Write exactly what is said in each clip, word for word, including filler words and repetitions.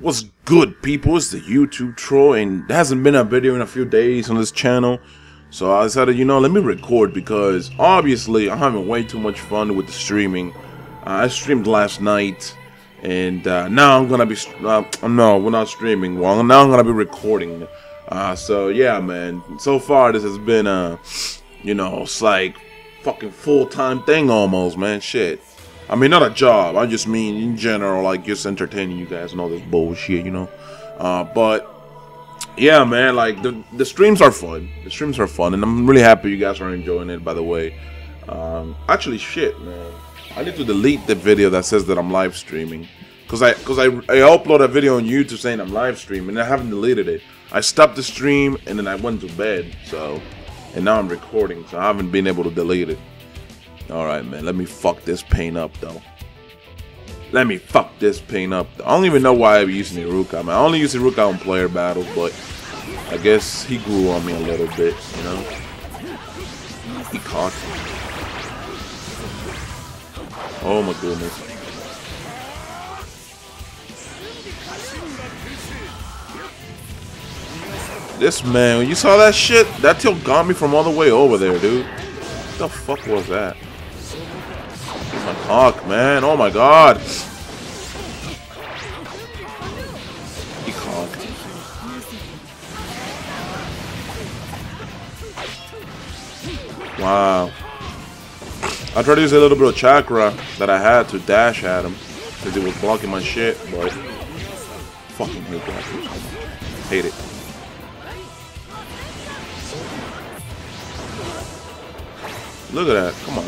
What's good, people? It's the YouTube troll, and there hasn't been a video in a few days on this channel, so I decided, you know, let me record, because obviously I'm having way too much fun with the streaming. Uh, I streamed last night, and uh, now I'm gonna be uh, no, we're not streaming. Well, now I'm gonna be recording. Uh, so yeah, man. So far, this has been a, you know, it's like fucking full-time thing almost, man. Shit. I mean, not a job, I just mean in general, like, just entertaining you guys and all this bullshit, you know? Uh, but, yeah, man, like, the, the streams are fun. The streams are fun, and I'm really happy you guys are enjoying it, by the way. Um, actually, shit, man, I need to delete the video that says that I'm live streaming. Because I, cause I, I upload a video on YouTube saying I'm live streaming, and I haven't deleted it. I stopped the stream, and then I went to bed, so, and now I'm recording, so I haven't been able to delete it. Alright, man, let me fuck this paint up, though. Let me fuck this paint up. I don't even know why I'm using Iruka. I mean, I only use Iruka on player battles, but I guess he grew on me a little bit, you know? He caught me. Oh, my goodness. This man, when you saw that shit, that tilt got me from all the way over there, dude. What the fuck was that? My cock, man. Oh my god. He cocked. Wow. I tried to use a little bit of chakra that I had to dash at him because it was blocking my shit, but fucking hate that. Hate it. Look at that. Come on.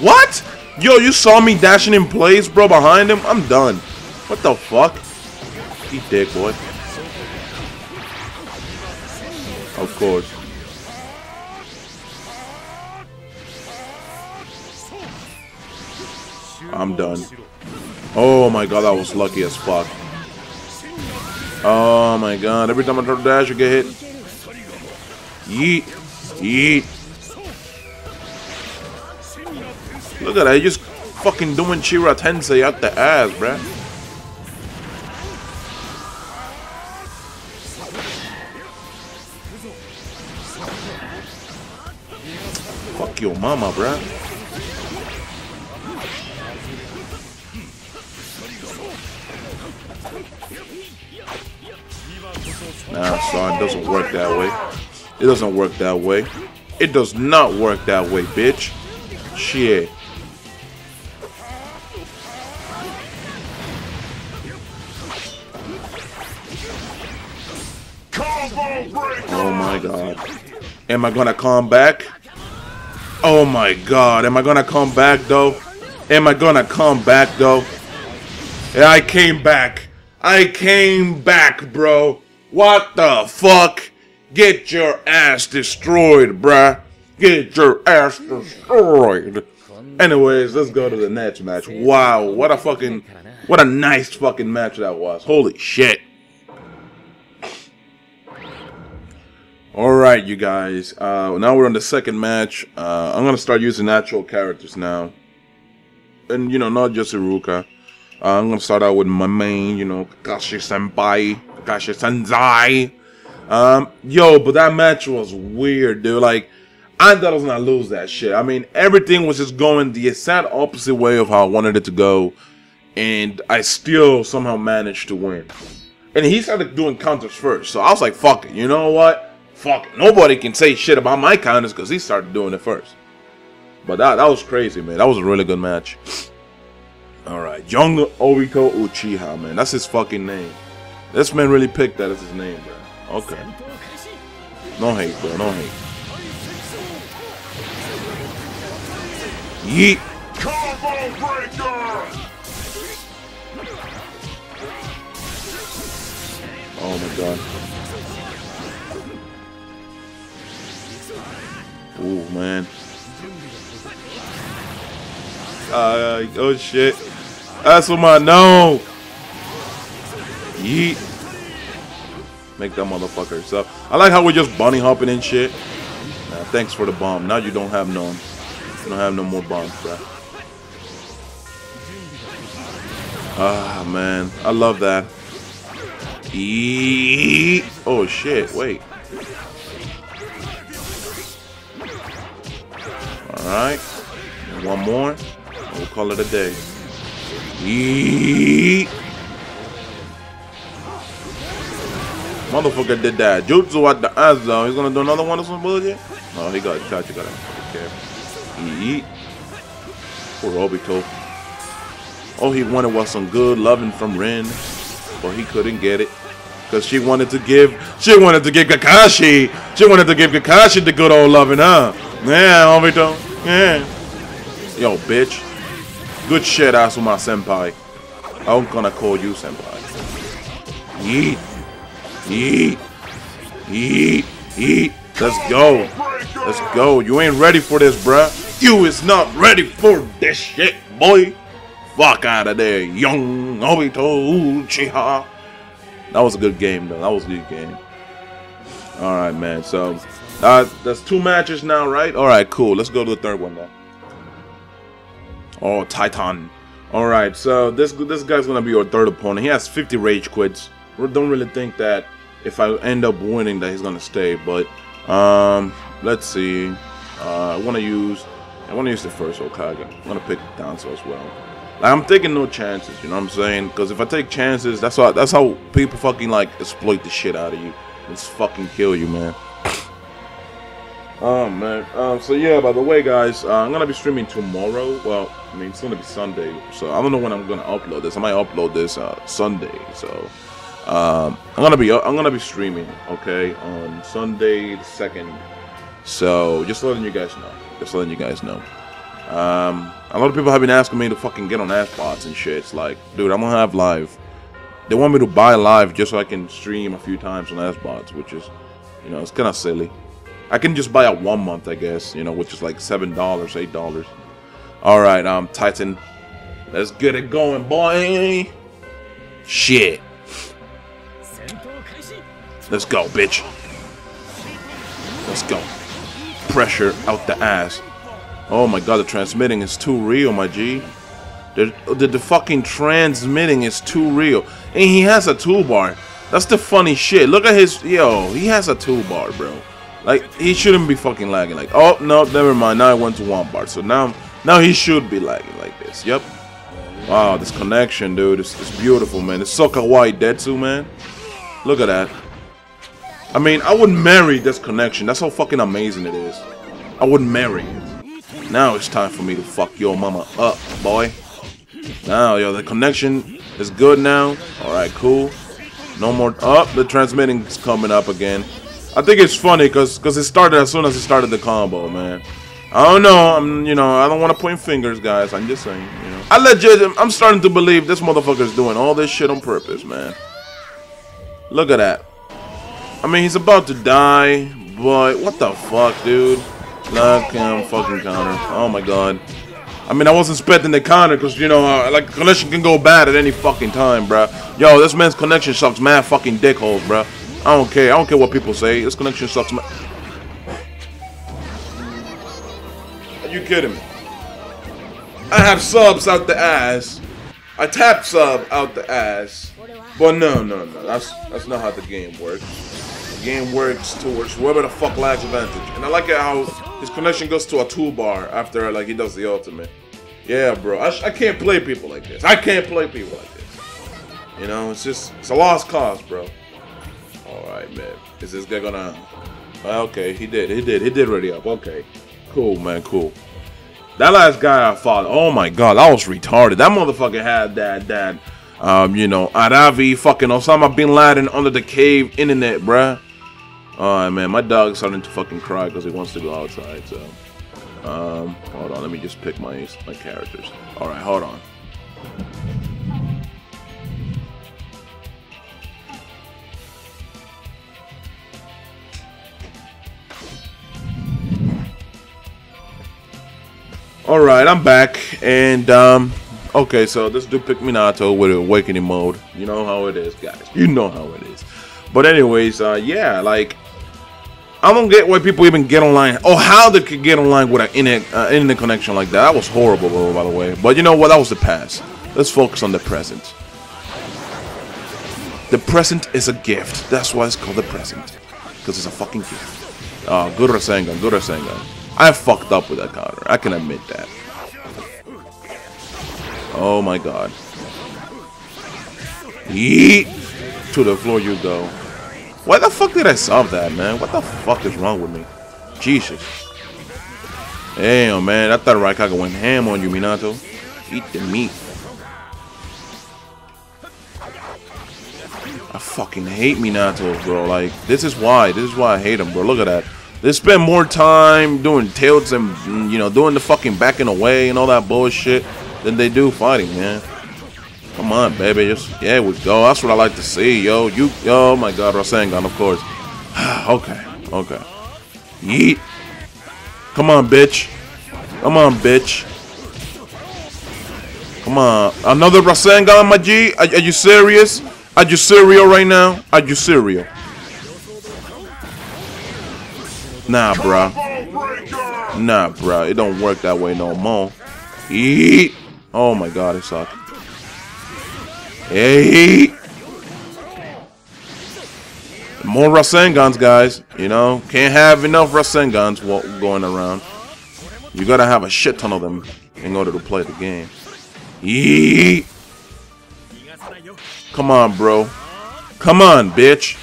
What? Yo, you saw me dashing in place, bro, behind him? I'm done. What the fuck? He dick, boy. Of course. I'm done. Oh my god, I was lucky as fuck. Oh my god, every time I try to dash, I get hit. Yeet. Yeet. Look at that, he just fucking doing Chira Tensei out the ass, bruh. Fuck your mama, bruh. Nah, son, it doesn't work that way. It doesn't work that way. It does not work that way, bitch. Shit. Oh my god. Am I gonna come back? Oh my god. Am I gonna come back though? Am I gonna come back though? Yeah, I came back. I came back, bro. What the fuck? Get your ass destroyed, bruh. Get your ass destroyed. Anyways, let's go to the next match. Wow, what a fucking, what a nice fucking match that was. Holy shit. Alright, you guys, uh, now we're on the second match. Uh, I'm gonna start using actual characters now. And, you know, not just Iruka. Uh, I'm gonna start out with my main, you know, Kakashi Senpai. Kakashi Senzai. Um, yo, but that match was weird, dude. Like, I thought I was gonna lose that shit. I mean, everything was just going the exact opposite way of how I wanted it to go. And I still somehow managed to win. And he started doing counters first. So I was like, fuck it, you know what? Fuck it. Nobody can say shit about my counters because he started doing it first. But that, that was crazy, man. That was a really good match. Alright. Young Obito Uchiha, man. That's his fucking name. This man really picked that as his name, bro. Okay. No hate, bro. No hate. Yeet. Oh my god. Oh man. Uh, oh shit. That's what my no. Yeet. Make that motherfucker suck. I like how we're just bunny hopping and shit. Nah, thanks for the bomb. Now you don't have no. You don't have no more bombs, bruh. Ah man. I love that. E oh shit, wait. Alright. One more. And we'll call it a day. E motherfucker did that. Jutsu at the Azo. He's gonna do another one of some bullshit? Oh, he got Itachi, got him. Okay. E poor Obito. All he wanted was some good loving from Rin, but he couldn't get it, cause she wanted to give, she wanted to give Kakashi, she wanted to give Kakashi the good old loving, huh? Yeah, Obito, yeah. Yo, bitch. Good shit, Asuma-senpai. I'm gonna call you senpai. Yeet, yeet, yeet, yeet. Let's go, let's go. You ain't ready for this, bruh. You is not ready for this shit, boy. Fuck out of there, young Obito Uchiha. That was a good game, though. That was a good game. All right, man. So uh, that's two matches now, right? All right, cool. Let's go to the third one now. Oh, Titan. All right. So this this guy's gonna be your third opponent. He has fifty rage quits. Don't really think that if I end up winning that he's gonna stay. But um, let's see. Uh, I want to use I want to use the first Okage. I'm gonna pick Danzo as well. Like, I'm taking no chances, you know what I'm saying? Because if I take chances, that's how that's how people fucking like exploit the shit out of you. It's fucking kill you, man. Oh man. Um, so yeah. By the way, guys, uh, I'm gonna be streaming tomorrow. Well, I mean, it's gonna be Sunday, so I don't know when I'm gonna upload this. I might upload this uh, Sunday. So um, I'm gonna be I'm gonna be streaming, okay, on Sunday the second. So just letting you guys know. Just letting you guys know. Um, a lot of people have been asking me to fucking get on AdBots and shit. It's like, dude, I'm gonna have live. They want me to buy live just so I can stream a few times on AdBots, which is, you know, it's kind of silly. I can just buy it one month, I guess, you know, which is like seven dollars, eight dollars. All right, um, Titan, let's get it going, boy. Shit, let's go, bitch. Let's go. Pressure out the ass. Oh my god, the transmitting is too real, my G. The, the, the fucking transmitting is too real. And he has a toolbar. That's the funny shit. Look at his... Yo, he has a toolbar, bro. Like, he shouldn't be fucking lagging. Like, oh, no, never mind. Now I went to one bar. So now now he should be lagging like this. Yep. Wow, this connection, dude. It's, it's beautiful, man. It's so kawaii detsu, man. Look at that. I mean, I would marry this connection. That's how fucking amazing it is. I would marry it. Now it's time for me to fuck your mama up, boy. Now, yo, the connection is good now. All right, cool. No more up. Oh, the transmitting is coming up again. I think it's funny because because it started as soon as it started the combo, man. I don't know. I'm, you know, I don't want to point fingers, guys. I'm just saying, you know. I legit, I'm starting to believe this motherfucker's doing all this shit on purpose, man. Look at that. I mean, he's about to die, but what the fuck, dude? Look, um, fucking counter. Oh my god. I mean, I wasn't expecting the counter because, you know, uh, like, connection can go bad at any fucking time, bruh. Yo, this man's connection sucks mad fucking dickholes, bruh. I don't care. I don't care what people say. This connection sucks mad. Are you kidding me? I have subs out the ass. I tap sub out the ass. But no, no, no. That's, that's not how the game works. The game works towards whoever the fuck lacks advantage. And I like it how his connection goes to a toolbar after, like, he does the ultimate. Yeah, bro. I, sh I can't play people like this. I can't play people like this. You know, it's just, it's a lost cause, bro. All right, man. Is this guy gonna... Okay, he did. He did. He did ready up. Okay. Cool, man. Cool. That last guy I fought, oh, my God. I was retarded. That motherfucker had that, that, um, you know, Arabi fucking Osama bin Laden under the cave internet, bruh. Alright, man, my dog's starting to fucking cry because he wants to go outside, so... Um, hold on, let me just pick my, my characters. Alright, hold on. Alright, I'm back, and, um... okay, so let's do Pikminato with Awakening Mode. You know how it is, guys. You know how it is. But anyways, uh, yeah, like... I don't get why people even get online. Oh, how they could get online with an internet, uh, internet connection like that. That was horrible, bro, by the way. But you know what? That was the past. Let's focus on the present. The present is a gift. That's why it's called the present. Because it's a fucking gift. Oh, good Rasengan, good Rasengan. I fucked up with that counter. I can admit that. Oh my god. Yeet! To the floor you go. Why the fuck did I solve that, man? What the fuck is wrong with me? Jesus. Damn, man. I thought Raikage went ham on you, Minato. Eat the meat. I fucking hate Minato, bro. Like, this is why. This is why I hate him, bro. Look at that. They spend more time doing tilts and, you know, doing the fucking backing away and all that bullshit than they do fighting, man. Come on, baby. Just, yeah, we go. That's what I like to see, yo. You, oh my god, Rasengan, of course. Okay, okay. Yeet. Come on, bitch. Come on, bitch. Come on. Another Rasengan, my G? Are, are you serious? Are you serial right now? Are you serial? Nah, bruh. Nah, bruh. It don't work that way no more. Yeet. Oh my god, it sucked. Hey! More Rasengans, guys. You know, can't have enough Rasengans going around. You gotta have a shit ton of them in order to play the game. Yeet! Come on, bro. Come on, bitch.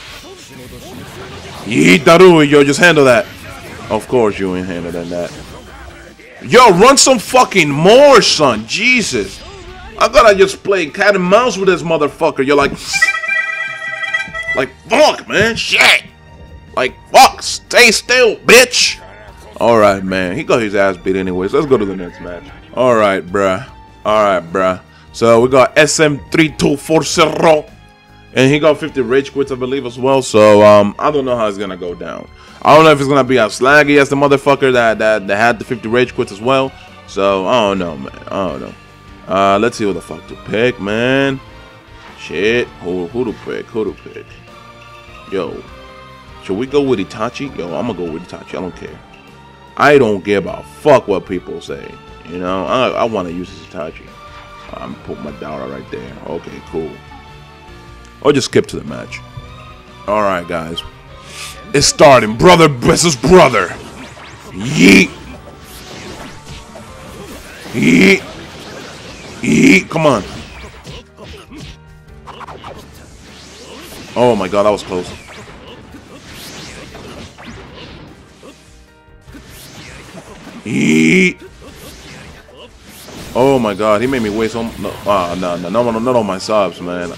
Yeet, Darui, yo, just handle that. Of course you ain't handling that. Yo, run some fucking more, son. Jesus. I thought I just played cat and mouse with this motherfucker. You're like, like, fuck, man, shit. Like, fuck, stay still, bitch. All right, man. He got his ass beat anyways. Let's go to the next match. All right, bruh. All right, bruh. So we got S M three two four zero. And he got fifty rage quits, I believe, as well. So um, I don't know how it's going to go down. I don't know if it's going to be as slaggy as the motherfucker that, that, that had the fifty rage quits as well. So I don't know, man. I don't know. Uh, let's see who the fuck to pick, man. Shit, who who to pick? Who to pick? Yo, should we go with Itachi? Yo, I'm gonna go with Itachi. I don't care. I don't give a fuck what people say. You know, I I want to use this Itachi. I'm gonna put my daughter right there. Okay, cool. I'll just skip to the match. All right, guys, it's starting. Brother versus brother. Yeet. Yeet. Yeet, come on. Oh my god, that was close. Yeet. Oh my god, he made me waste on no ah no no no not on my subs, man.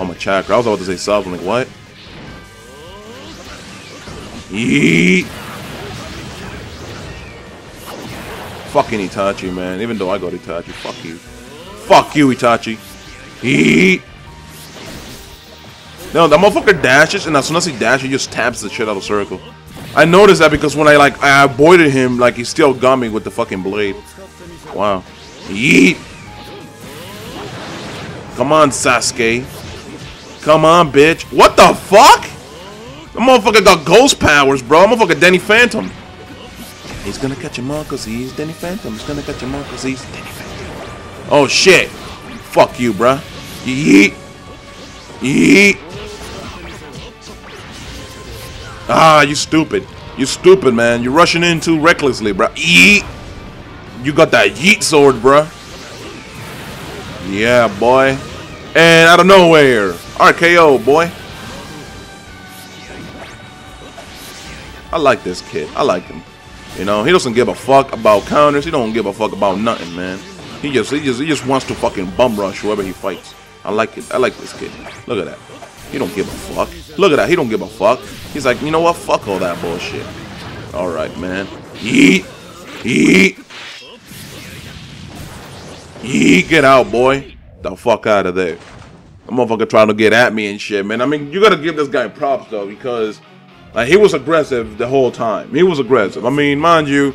On my chakra. I was about to say subs, I'm like, what? Yeet. Fucking Itachi, man. Even though I got Itachi, fuck you. Fuck you, Itachi. Yeet. No, that motherfucker dashes, and as soon as he dashes, he just taps the shit out of circle. I noticed that because when I, like, I avoided him, like, he still got me with the fucking blade. Wow. Yeet. Come on, Sasuke. Come on, bitch. What the fuck? That motherfucker got ghost powers, bro. That motherfucker Danny Phantom. He's gonna catch him all because he's Danny Phantom. He's gonna catch him all because he's Danny Phantom. Oh shit! Fuck you, bruh. Yeet. Yeet. Ah, you stupid. You stupid, man. You're rushing in too recklessly, bruh. Yeet. You got that yeet sword, bruh. Yeah, boy. And out of nowhere, R K O, boy. I like this kid. I like him. You know, he doesn't give a fuck about counters. He don't give a fuck about nothing, man. He just, he just, he just wants to fucking bum rush whoever he fights. I like it. I like this kid. Look at that. He don't give a fuck. Look at that. He don't give a fuck. He's like, you know what? Fuck all that bullshit. All right, man. Yeet. Yeet. Yeet. Get out, boy. The fuck out of there. The motherfucker trying to get at me and shit, man. I mean, you gotta give this guy props though, because like he was aggressive the whole time. He was aggressive. I mean, mind you.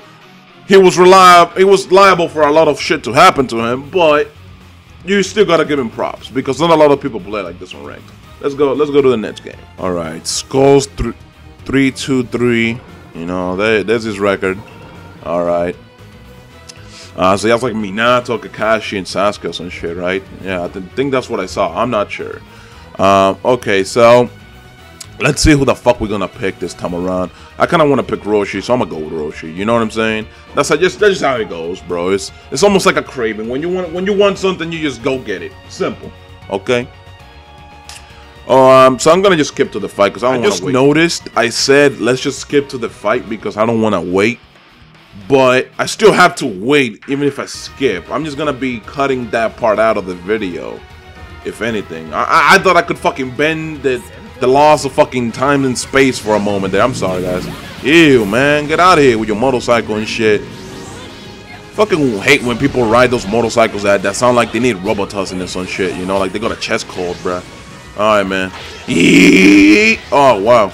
He was reliable. He was liable for a lot of shit to happen to him, but you still gotta give him props because not a lot of people play like this on ranked. Let's go. Let's go to the next game. All right, Skulls th three two three. You know, they, that's his record. All right. Uh, so that's like Minato, Kakashi, and Sasuke and shit, right? Yeah, I think that's what I saw. I'm not sure. Um, okay, so let's see who the fuck we're gonna pick this time around. I kind of want to pick Roshi, so I'm gonna go with Roshi. You know what I'm saying? That's just that's just how it goes, bro. It's it's almost like a craving. When you want when you want something, you just go get it. Simple. Okay. Um, so I'm gonna just skip to the fight because I don't want to wait. I just noticed I said let's just skip to the fight because I don't want to wait, but I still have to wait even if I skip. I'm just gonna be cutting that part out of the video, if anything. I I, I thought I could fucking bend the the laws of fucking time and space for a moment there. I'm sorry, guys. Ew, man, get out of here with your motorcycle and shit. Fucking hate when people ride those motorcycles that that sound like they need rubber tussin' and this on shit. You know, like they got a chest cold, bruh. Alright, man. Eee! Oh, wow.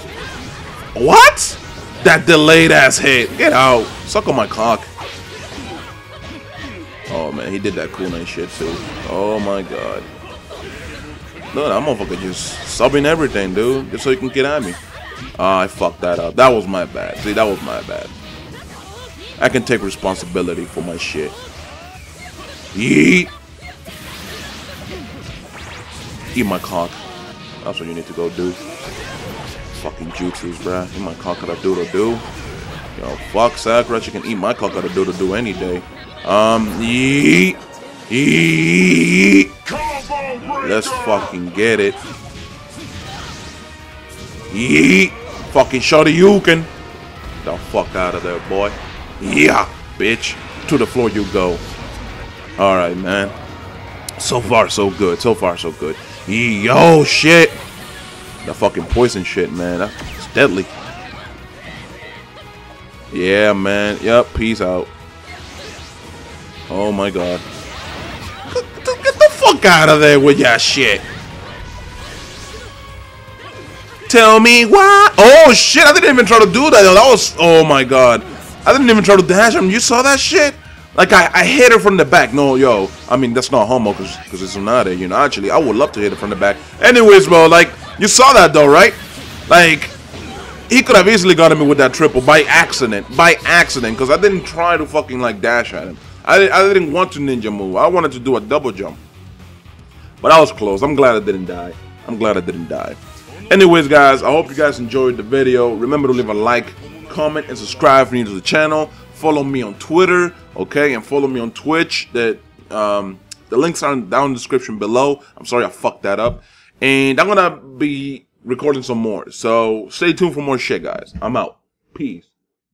What? That delayed ass hit. Get out. Suck on my cock. Oh, man. He did that cool nice shit, too. Oh, my God. Look, that motherfucker just subbing everything, dude. Just so you can get at me. Oh, I fucked that up. That was my bad. See, that was my bad. I can take responsibility for my shit. Yeet. Eat my cock. That's what you need to go do. Fucking jutsus, bruh. Eat my cock at a doodle-doo. Yo, fuck Sakura. You can eat my cock at a doodle-doo any day. Um, yeet. Yeet. Let's fucking get it. Yeet. Fucking Shoryuken. The fuck out of there, boy. Yeah, bitch. To the floor you go. Alright, man. So far, so good. So far, so good. Yo, shit. The fucking poison shit, man. That's deadly. Yeah, man. Yep, peace out. Oh, my God. Get the fuck out of there with your shit. Tell me why. Oh, shit. I didn't even try to do that. That was... Oh, my God. I didn't even try to dash him. You saw that shit? Like, I, I hit her from the back. No, yo. I mean, that's not homo because it's not there. You know, actually, I would love to hit her from the back. Anyways, bro, like, you saw that, though, right? Like, he could have easily gotten me with that triple by accident. By accident. Because I didn't try to fucking, like, dash at him. I, I didn't want to ninja move. I wanted to do a double jump. But I was close. I'm glad I didn't die. I'm glad I didn't die. Anyways, guys, I hope you guys enjoyed the video. Remember to leave a like, comment, and subscribe if you're new to the channel. Follow me on Twitter, okay, and follow me on Twitch. That um, the links are down in the description below. I'm sorry I fucked that up. And I'm gonna be recording some more, so stay tuned for more shit, guys. I'm out. Peace.